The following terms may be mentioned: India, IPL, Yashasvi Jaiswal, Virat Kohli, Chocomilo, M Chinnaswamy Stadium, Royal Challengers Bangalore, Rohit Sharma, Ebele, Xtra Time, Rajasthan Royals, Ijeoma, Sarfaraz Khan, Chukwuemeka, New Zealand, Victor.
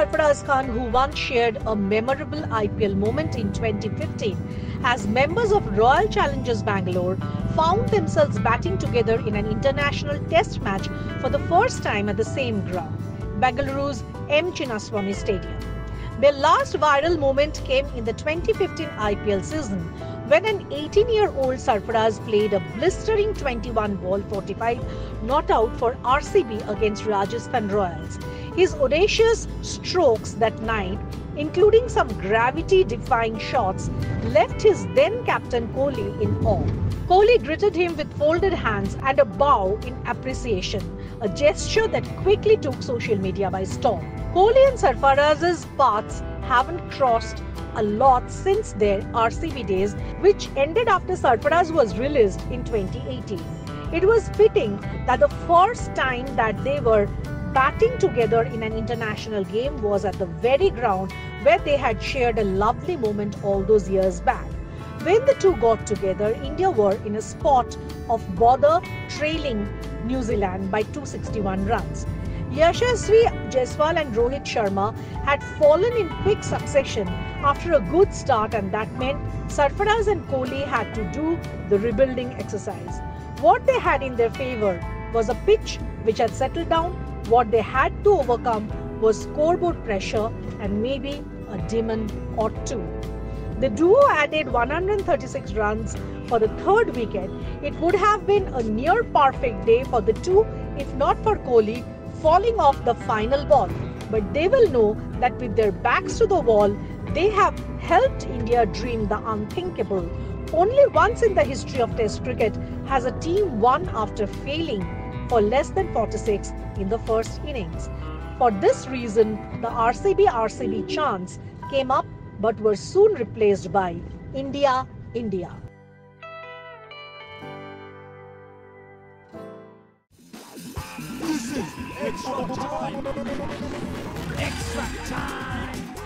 Sarfaraz Khan, who once shared a memorable IPL moment in 2015, as members of Royal Challengers Bangalore found themselves batting together in an international test match for the first time at the same ground, Bengaluru's M Chinnaswamy Stadium. Their last viral moment came in the 2015 IPL season, when an 18-year-old Sarfaraz played a blistering 21-ball 45 not out for RCB against Rajasthan Royals. His audacious strokes that night, including some gravity-defying shots, left his then-captain Kohli in awe. Kohli greeted him with folded hands and a bow in appreciation, a gesture that quickly took social media by storm. Kohli and Sarfaraz's paths haven't crossed a lot since their RCB days, which ended after Sarfaraz was released in 2018. It was fitting that the first time that they were batting together in an international game was at the very ground where they had shared a lovely moment all those years back. When the two got together, India were in a spot of bother, trailing New Zealand by 261 runs. Yashasvi Jaiswal and Rohit Sharma had fallen in quick succession after a good start, and that meant Sarfaraz and Kohli had to do the rebuilding exercise. What they had in their favour was a pitch which had settled down. What they had to overcome was scoreboard pressure and maybe a demon or two. The duo added 136 runs for the third wicket. It would have been a near perfect day for the two if not for Kohli falling off the final ball. But they will know that with their backs to the wall, they have helped India dream the unthinkable. Only once in the history of Test cricket has a team won after failing for less than 46 in the first innings. For this reason, the RCB chants came up but were soon replaced by India, India. This is extra time. Extra time.